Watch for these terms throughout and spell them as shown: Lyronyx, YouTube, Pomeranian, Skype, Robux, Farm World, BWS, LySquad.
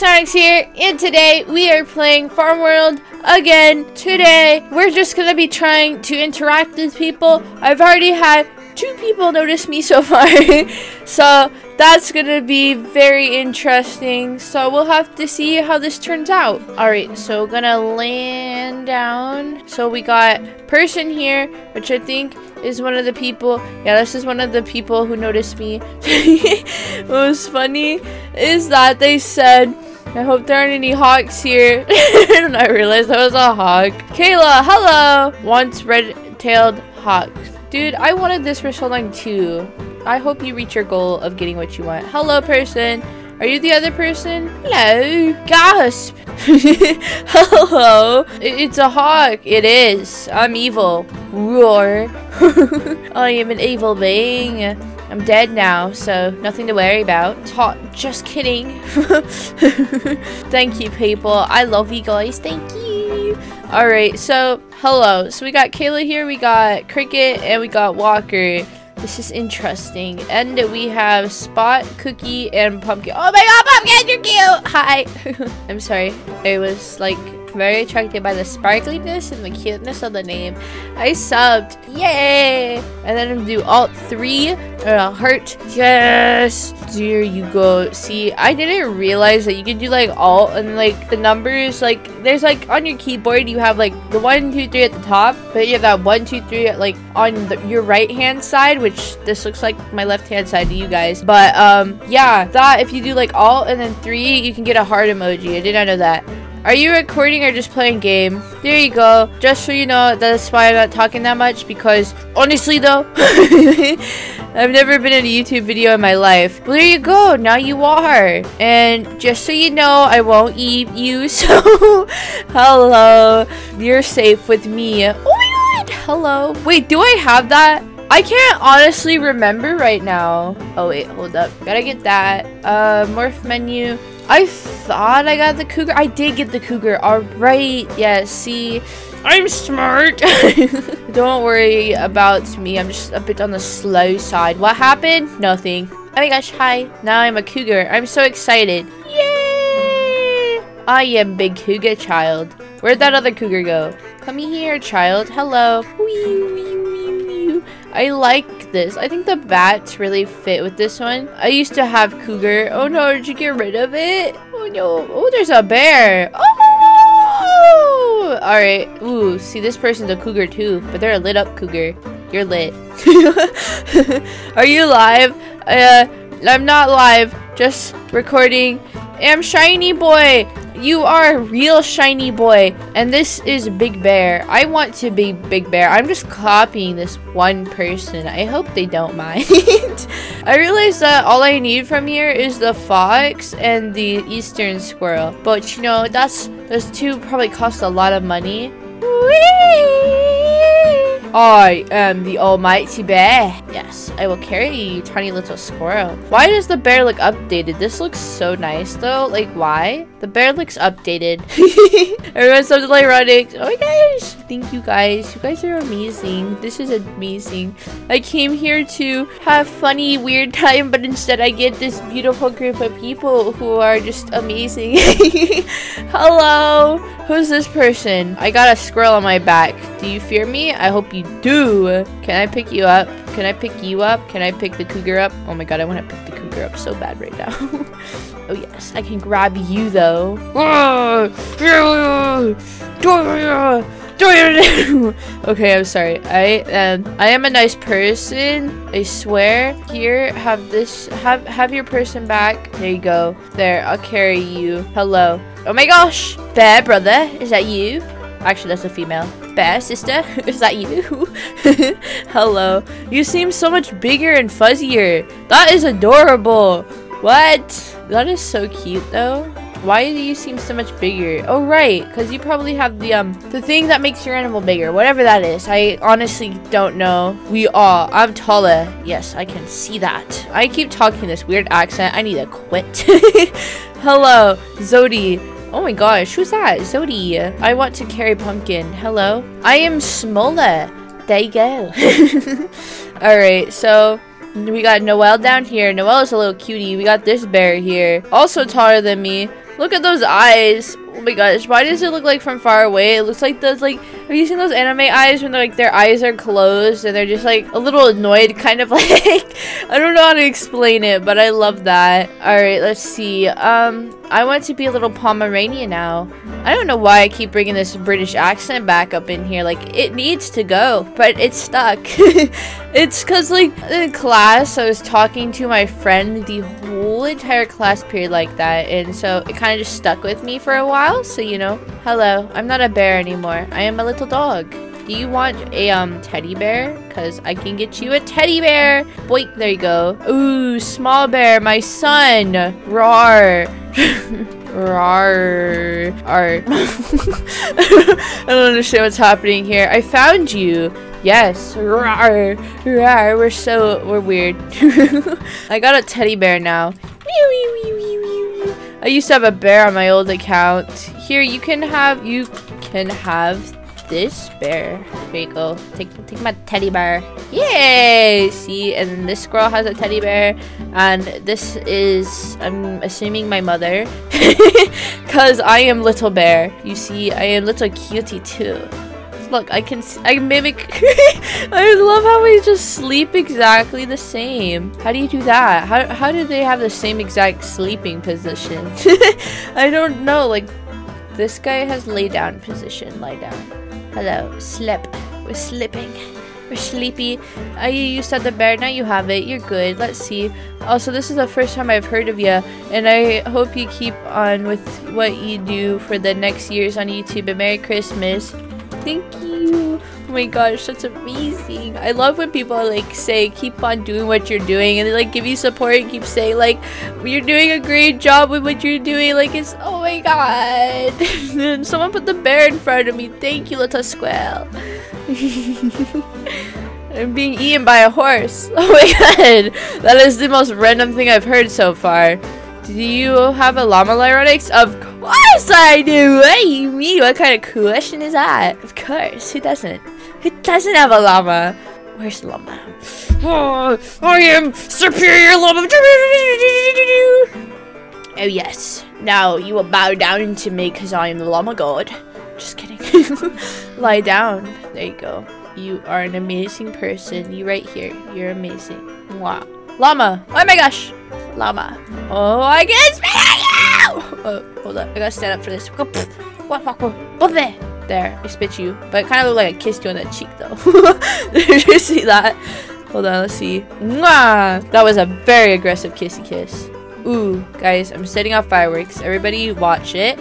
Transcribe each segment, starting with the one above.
Lyronyx here, and today we are playing Farm World again. Today we're just gonna be trying to interact with people. I've already had two people notice me so far, so that's gonna be very interesting. So we'll have to see how this turns out. All right, so we're gonna land down. So we got person here, which I think is one of the people. Yeah, this is one of the people who noticed me. What was funny is that they said, I hope there aren't any hawks here. And I realized that was a hawk. Kayla, hello. Wants red-tailed hawks. Dude, I wanted this for so long too. I hope you reach your goal of getting what you want. Hello, person. Are you the other person? Hello. Gasp. Hello. It's a hawk. It is. I'm evil. Roar. I am an evil being. I'm dead now, so nothing to worry about. It's hot. Just kidding. Thank you, people. I love you guys. Thank you. Alright, so, hello. So we got Kayla here, we got Cricket, and we got Walker. This is interesting. And we have Spot, Cookie, and Pumpkin. Oh my god, Pumpkin, you're cute! Hi! I'm sorry. I was, like, very attracted by the sparkliness and the cuteness of the name. I subbed. Yay! And then I'm do Alt-3 and a heart. Yes! There you go. See, I didn't realize that you could do, like, Alt and, like, the numbers. Like, there's, like, on your keyboard, you have, like, the 1, 2, 3 at the top. But you have that 1, 2, 3, like, on your right-hand side, which this looks like my left-hand side to you guys. But, yeah. That, if you do, like, Alt and then 3, you can get a heart emoji. I did not know that. Are you recording or just playing game? There you go. Just so you know, that's why I'm not talking that much, because honestly though, I've never been in a YouTube video in my life. Well, there you go. Now you are. And just so you know, I won't eat you, so hello. You're safe with me. Oh my god. Hello. Wait, do I have that? I can't honestly remember right now. Oh wait, hold up. Gotta get that. Morph menu. I thought I got the cougar. I did get the cougar. Alright. Yeah, see. I'm smart. Don't worry about me. I'm just a bit on the slow side. What happened? Nothing. Oh my gosh, hi. Now I'm a cougar. I'm so excited. Yay! I am big cougar child. Where'd that other cougar go? Come here, child. Hello. Wee, wee, wee, wee. I like this. I think the bats really fit with this one. I used to have cougar. Oh no, did you get rid of it? Oh no. Oh, there's a bear. Oh! Alright. Ooh, see, this person's a cougar too, but they're a lit up cougar. You're lit. Are you live? I'm not live. Just recording. I'm shiny boy. You are a real shiny boy. And this is Big Bear. I want to be Big Bear. I'm just copying this one person. I hope they don't mind. I realized that all I need from here is the fox and the eastern squirrel. But you know, those two probably cost a lot of money. Whee! I am the almighty bear. Yes, I will carry you, tiny little squirrel. Why does the bear look updated? This looks so nice, though. Like, why? The bear looks updated. Everyone's something like Lyronyx. Oh my gosh. Thank you, guys. You guys are amazing. This is amazing. I came here to have funny, weird time, but instead I get this beautiful group of people who are just amazing. Hello. Who's this person? I got a squirrel on my back. Do you fear me? I hope you do. Can I pick you up? Can I pick you up? Can I pick the cougar up? Oh my god, I want to pick the cougar up so bad right now. Oh yes, I can grab you though. Okay, I'm sorry. I am a nice person, I swear. Here, have this. Have your person back. There you go. There, I'll carry you. Hello. Oh my gosh, bear brother, is that you? Actually, that's a female. Bear sister, is that you? Hello. You seem so much bigger and fuzzier. That is adorable. What? That is so cute, though. Why do you seem so much bigger? Oh, right. Because you probably have the thing that makes your animal bigger. Whatever that is. I honestly don't know. We all. I'm taller. Yes, I can see that. I keep talking this weird accent. I need to quit. Hello, Zodi. Oh my gosh, who's that? Zodi. I want to carry Pumpkin. Hello. I am smaller. There you go. Alright, so we got Noelle down here. Noelle is a little cutie. We got this bear here. Also taller than me. Look at those eyes. Oh my gosh, why does it look like from far away? It looks like those, like, have you seen those anime eyes when they're like their eyes are closed and they're just like a little annoyed, kind of like I don't know how to explain it, but I love that. Alright, let's see. I want to be a little Pomeranian now. I don't know why I keep bringing this British accent back up in here. Like, it needs to go, but it's stuck. It's because, like, in class, I was talking to my friend the whole entire class period like that, and so it kind of just stuck with me for a while. So, you know, hello, I'm not a bear anymore. I am a little dog. Do you want a teddy bear? Because I can get you a teddy bear. Boink, there you go. Ooh, small bear, my son. Roar. Roar. Arr. I don't understand what's happening here. I found you. Yes. Roar. Roar. We're weird. I got a teddy bear now. I used to have a bear on my old account. Here, you can have this bear. There you go. Take my teddy bear. Yay! See, and this girl has a teddy bear, and this is, I'm assuming, my mother, because I am little bear. You see, I am little cutie too. Look, I mimic. I love how we just sleep exactly the same. How do you do that? How do they have the same exact sleeping position? I don't know. Like, this guy has lay down position. Lie down. Hello, slip. We're slipping. We're sleepy. You said the bear, now you have it. You're good. Let's see. Also, this is the first time I've heard of you, and I hope you keep on with what you do for the next years on YouTube. And Merry Christmas. Thank you. Oh my gosh, that's amazing. I love when people, like, say, keep on doing what you're doing, and they, like, give you support and keep saying, like, you're doing a great job with what you're doing. Like, it's, oh my god. Someone put the bear in front of me. Thank you, little squirrel. I'm being eaten by a horse. Oh my god. That is the most random thing I've heard so far. Do you have a llama, Lyronyx? Of course I do! What do you mean? What kind of question is that? Of course, who doesn't? Who doesn't have a llama? Where's the llama? Oh, I am superior llama! Oh yes, now you will bow down to me because I am the llama god. Just kidding. Lie down. There you go. You are an amazing person. You right here. You're amazing. Wow. Llama! Oh my gosh! Llama. Oh, I can't speak at you! Oh, hold up. I gotta stand up for this. There, I spit you. But it kind of looked like I kissed you on that cheek, though. Did you see that? Hold on, let's see. Mwah! That was a very aggressive kissy kiss. Ooh, guys, I'm setting off fireworks. Everybody watch it.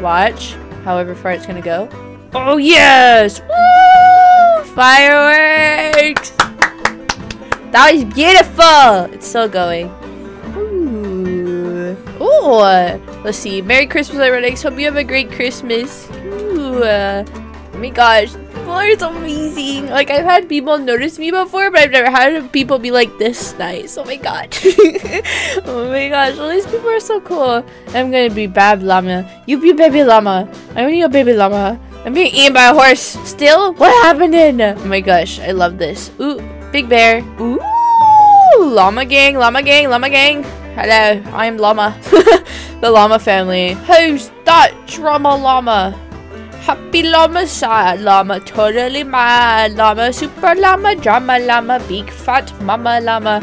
Watch however far it's gonna go. Oh, yes! Woo! Fireworks! That was beautiful! It's still going. Ooh. Ooh. Let's see. Merry Christmas, Lyronyx. Hope you have a great Christmas. Ooh. Oh my gosh. People are so amazing. Like, I've had people notice me before, but I've never had people be like this nice. Oh my god. Oh my gosh. All these people are so cool. I'm gonna be Bab Llama. You be Baby Llama. I want you a Baby Llama. I'm being eaten by a horse. Still? What happened in? Oh my gosh. I love this. Ooh. Big bear. Ooh, llama gang, llama gang, llama gang. Hello, I am llama. The llama family. Who's that drama llama? Happy llama, sad llama, totally mad llama, super llama, drama llama, big fat mama llama.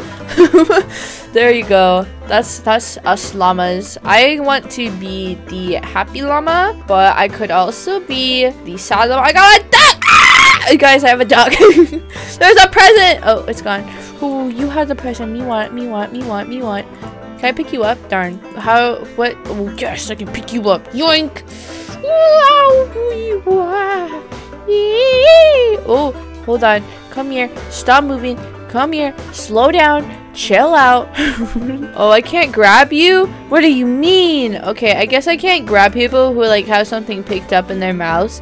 There you go. That's us llamas. I want to be the happy llama, but I could also be the sad llama. I got a duck! Guys, I have a dog. There's a present. Oh, it's gone. Oh, you have the present. Me want, me want, me want, me want. Can I pick you up? Darn. How? What? Oh, yes, I can pick you up. Yoink. Oh, hold on. Come here. Stop moving. Come here. Slow down. Chill out. Oh, I can't grab you? What do you mean? Okay, I guess I can't grab people who, like, have something picked up in their mouths.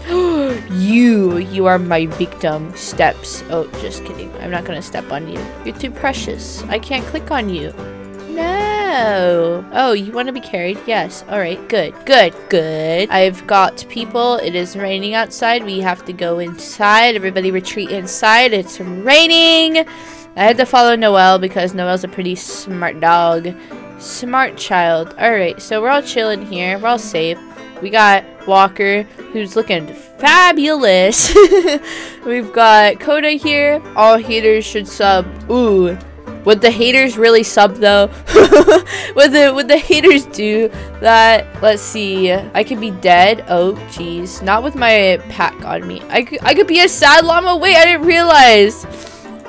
You are my victim. Steps. Oh, just kidding. I'm not gonna step on you. You're too precious. I can't click on you. No. Oh, you want to be carried? Yes. All right. Good. Good. Good. I've got people. It is raining outside. We have to go inside. Everybody retreat inside. It's raining. I had to follow Noelle because Noelle's a pretty smart dog. Smart child. Alright, so we're all chilling here. We're all safe. We got Walker, who's looking fabulous. We've got Coda here. All haters should sub. Ooh. Would the haters really sub though? Would the haters do that? Let's see. I could be dead. Oh, jeez. Not with my pack on me. I could be a sad llama. Wait, I didn't realize.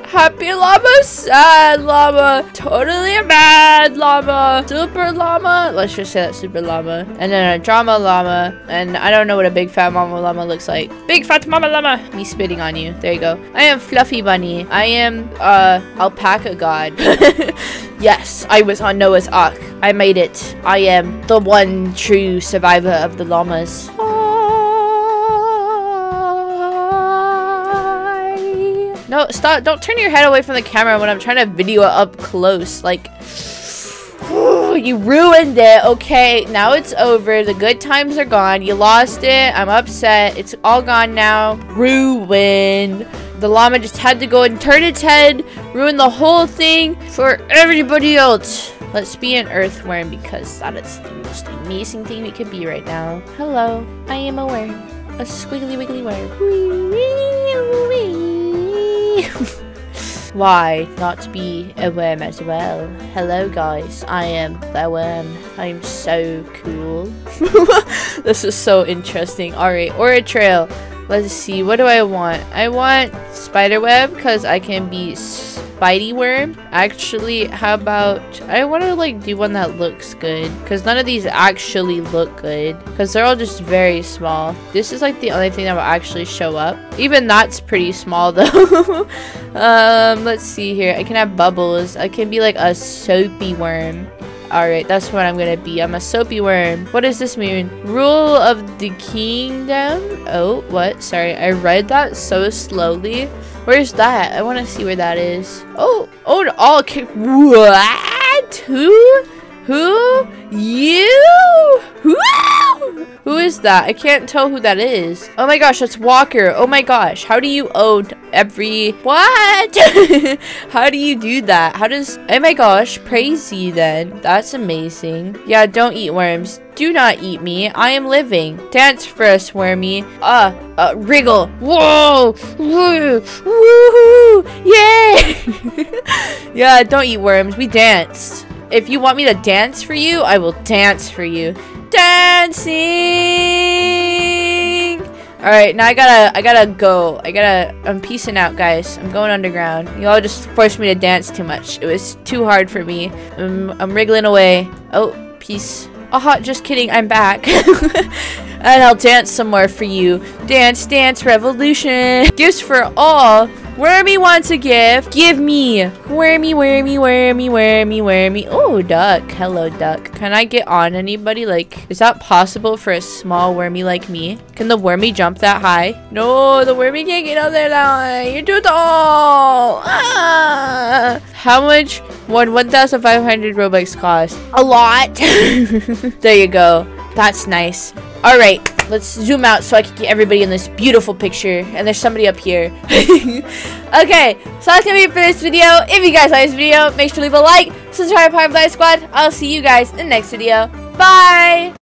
Happy llama, sad llama, totally mad llama, super llama. Let's just say that super llama. And then a drama llama. And I don't know what a big fat mama llama looks like. Big fat mama llama. Me spitting on you. There you go. I am Fluffy Bunny. I am alpaca god. Yes, I was on Noah's Ark. I made it. I am the one true survivor of the llamas. No, stop. Don't turn your head away from the camera when I'm trying to video it up close. Like, ooh, you ruined it. Okay, now it's over. The good times are gone. You lost it. I'm upset. It's all gone now. Ruined. The llama just had to go and turn its head. Ruin the whole thing for everybody else. Let's be an earthworm because that is the most amazing thing we could be right now. Hello, I am a worm. A squiggly wiggly worm. Wee, wee, wee. Why not be a worm as well? Hello guys, I am the worm. I'm so cool. This is so interesting. Alright, or a trail. Let's see, what do I want? I want spiderweb because I can be spidey worm. Actually, how about I want to like do one that looks good because none of these actually look good because they're all just very small. This is like the only thing that will actually show up. Even that's pretty small though. Let's see here. I can have bubbles. I can be like a soapy worm. Alright, that's what I'm gonna be. I'm a soapy worm. What does this mean? Rule of the kingdom? Oh, what? Sorry, I read that so slowly. Where's that? I want to see where that is. Oh, oh, all what? Who? Who? You? Who is that? I can't tell who that is. Oh my gosh, that's Walker. Oh my gosh, how do you own every what? How do you do that? How does oh my gosh, praise ye then. That's amazing. Yeah, don't eat worms. Do not eat me. I am living. Dance for us, wormy. Wriggle. Whoa! Woo! Woohoo! Yay! Yeah, don't eat worms. We danced. If you want me to dance for you, I will dance for you. Dancing! Alright, now I gotta go. I'm peacing out, guys. I'm going underground. You all just forced me to dance too much. It was too hard for me. I'm wriggling away. Oh, peace. Aha, just kidding. I'm back. And I'll dance some more for you. Dance, dance, revolution. Gifts for all. Wormy wants a gift. Give me. Wormy, wormy, wormy, wormy, wormy. Oh, duck. Hello, duck. Can I get on anybody? Like, is that possible for a small wormy like me? Can the wormy jump that high? No, the wormy can't get up there that high. You're too tall. Ah. How much would 1,500 Robux cost? A lot. There you go. That's nice. All right. Let's zoom out so I can get everybody in this beautiful picture. And there's somebody up here. Okay, so that's going to be it for this video. If you guys like this video, make sure to leave a like, subscribe to LySquad. I'll see you guys in the next video. Bye!